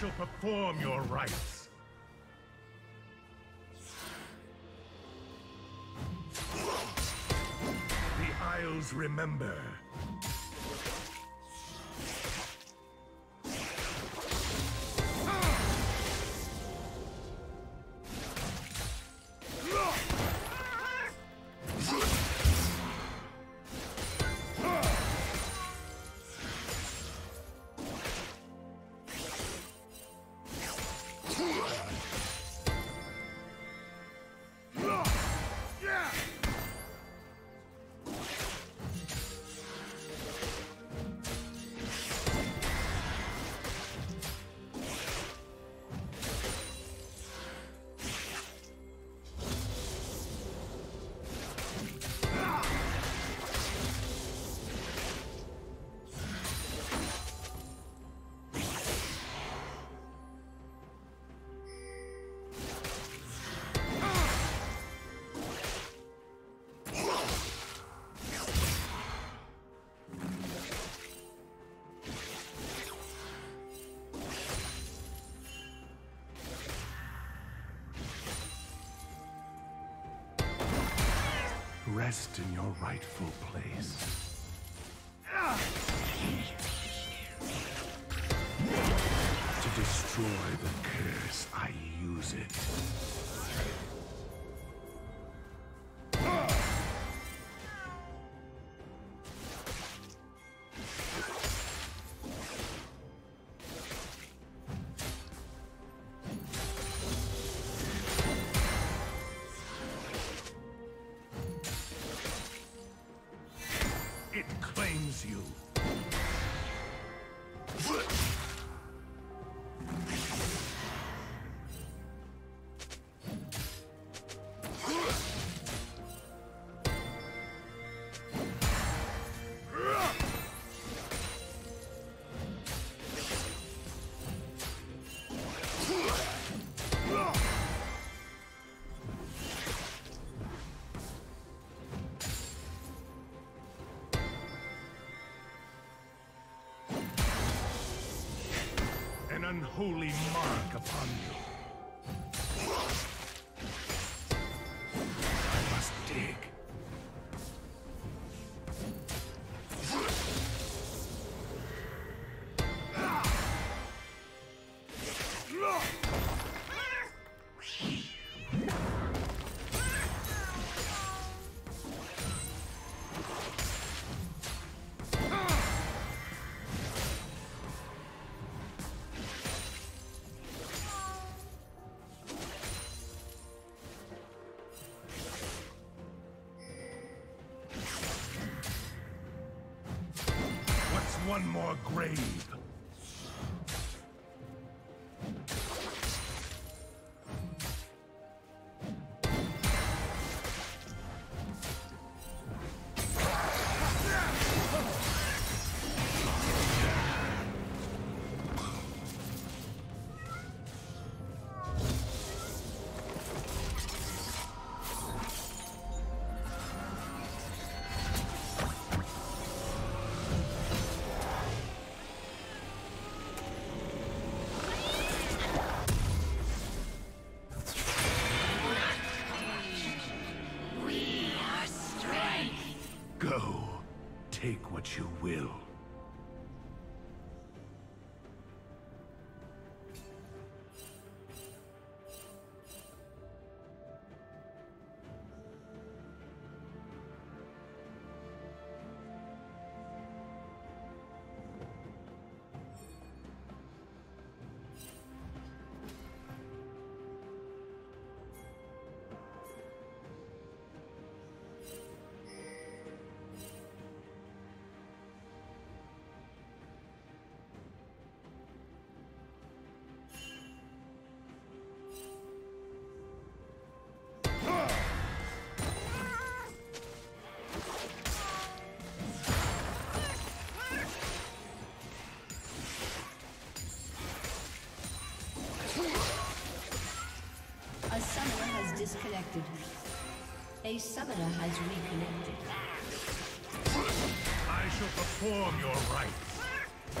shall perform your rites. Remember. Rest in your rightful place. To destroy the curse, I use it. You. An unholy mark upon you. I must dig. One more grave. Take what you will. Disconnected. A summoner has reconnected. I shall perform your rites.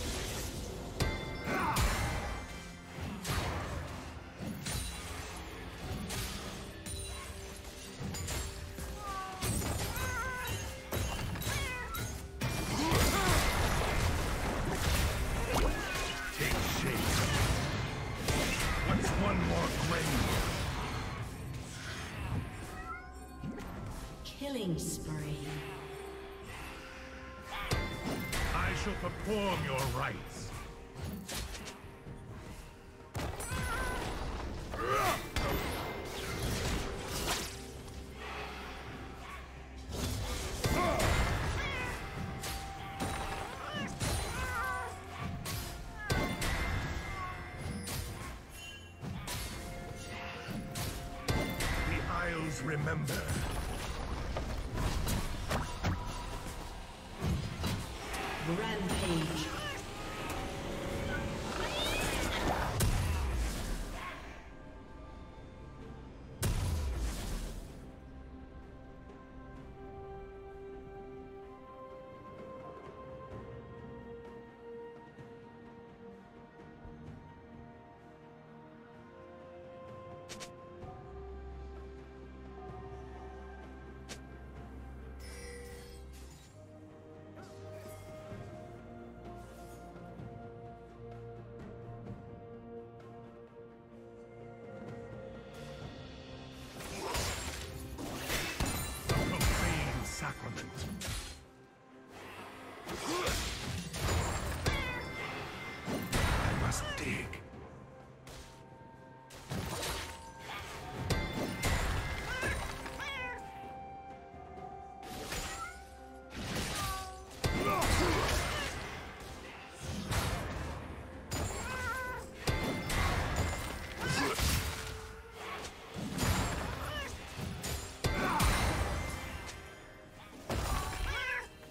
Perform your rites. The Isles remember. Rampage.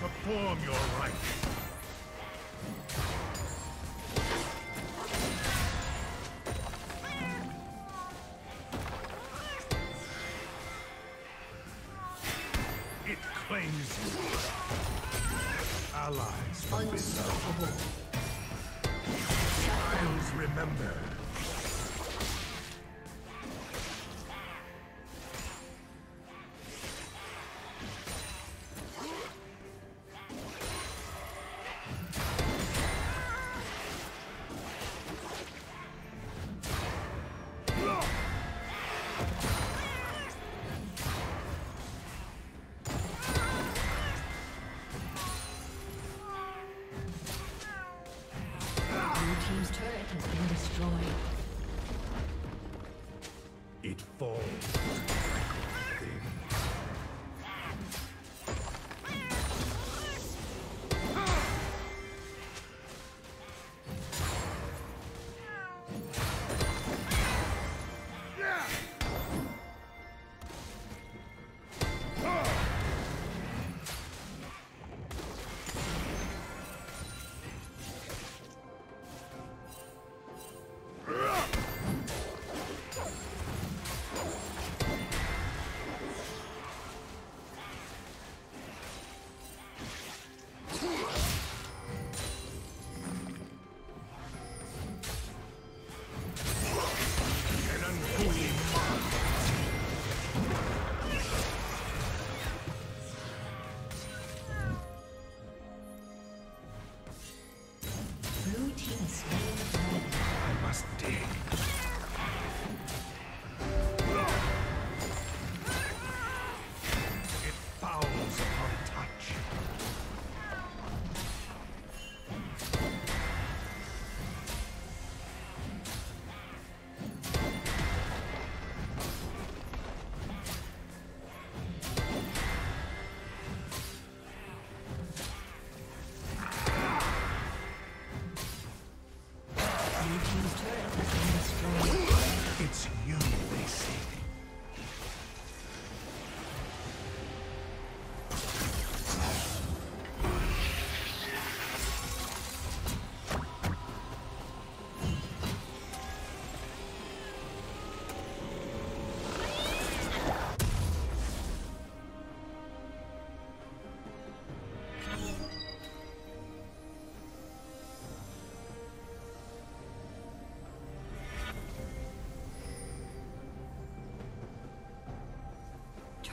Perform your right. It claims you. Allies from below. Isles remember. It's you they seek.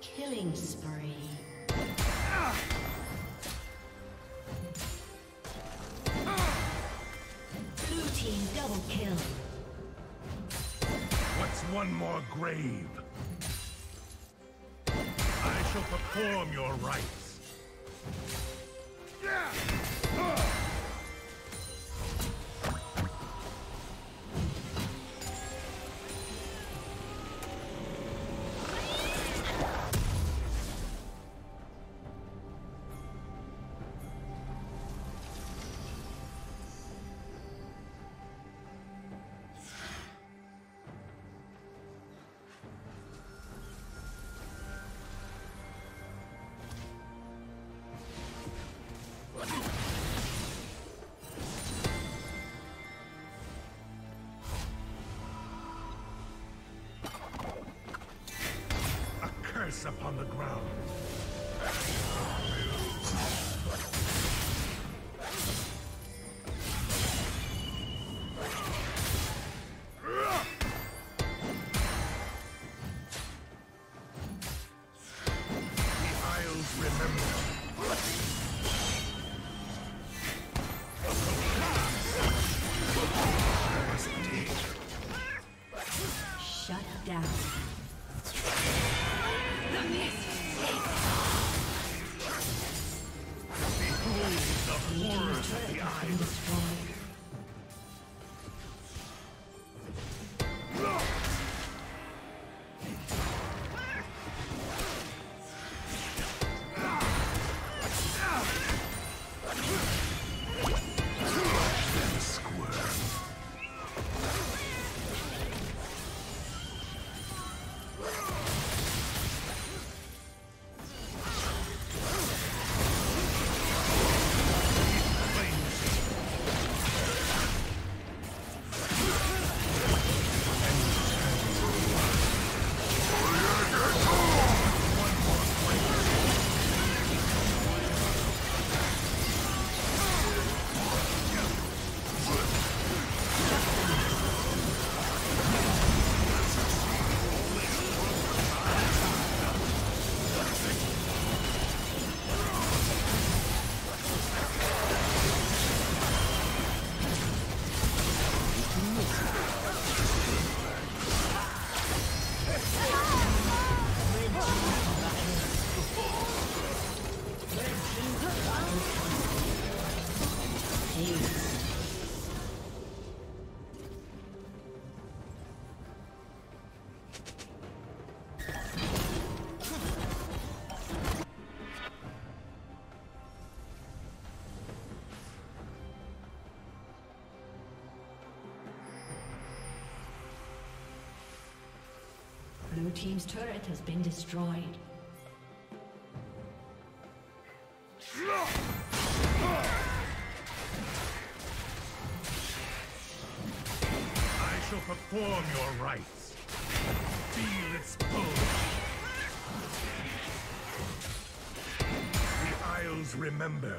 Killing spree. Double kill. What's one more grave? I shall perform your rites. Yeah. Upon the ground. Blue team's turret has been destroyed. I shall perform your rites. Feel its pull. The Isles remember.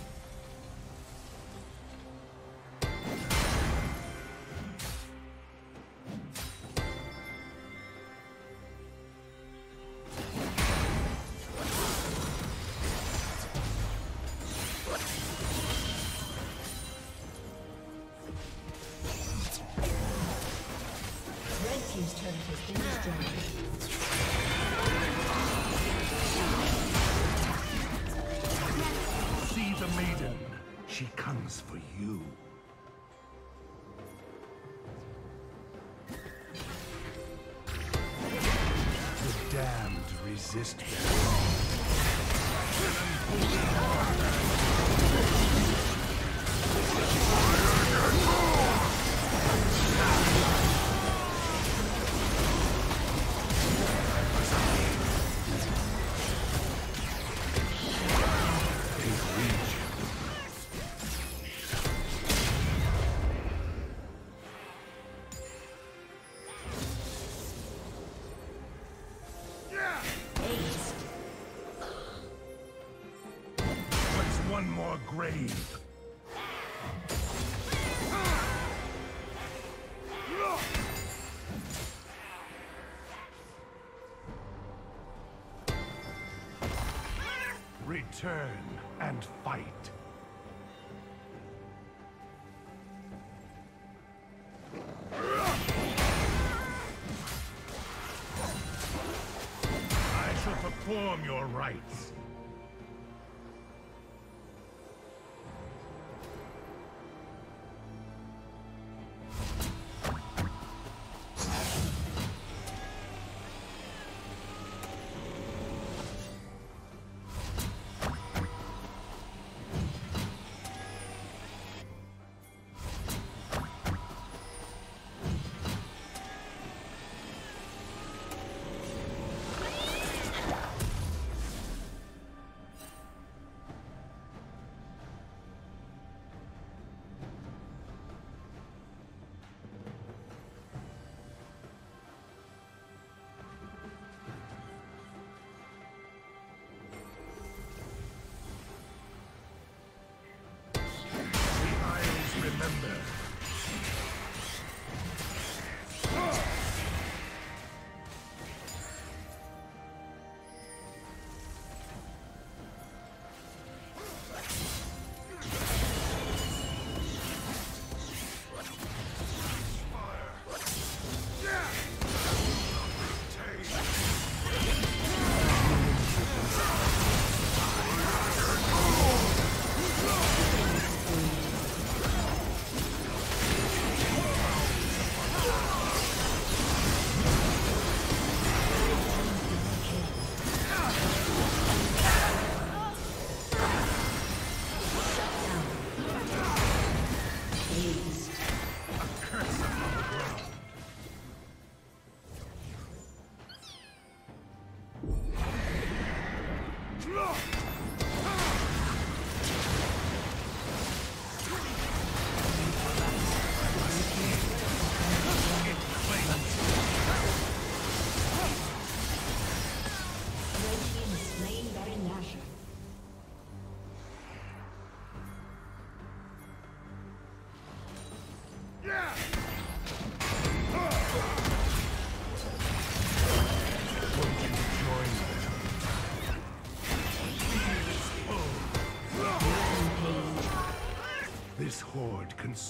destroyed. The maiden, she comes for you. The damned resist me. Return and fight. I shall perform your rites.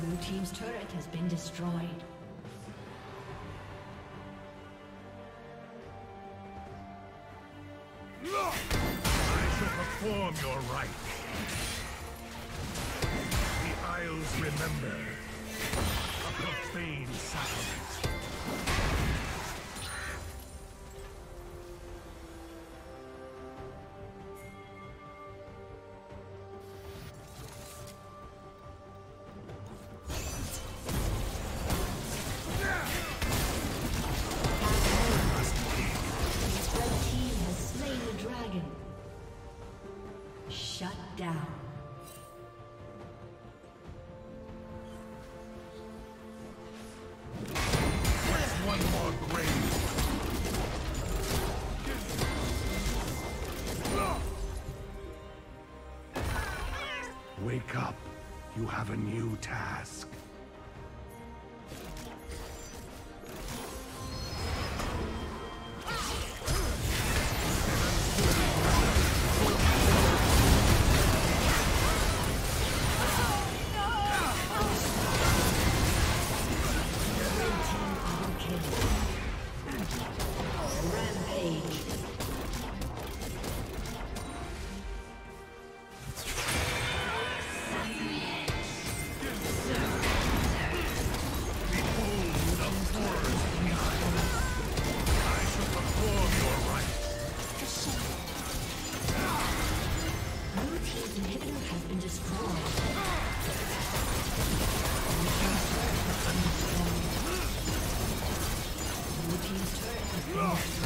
Blue team's turret has been destroyed. I shall perform your rite. The Isles remember a profane sacrament. You have a new task. Blue team's turret has been destroyed.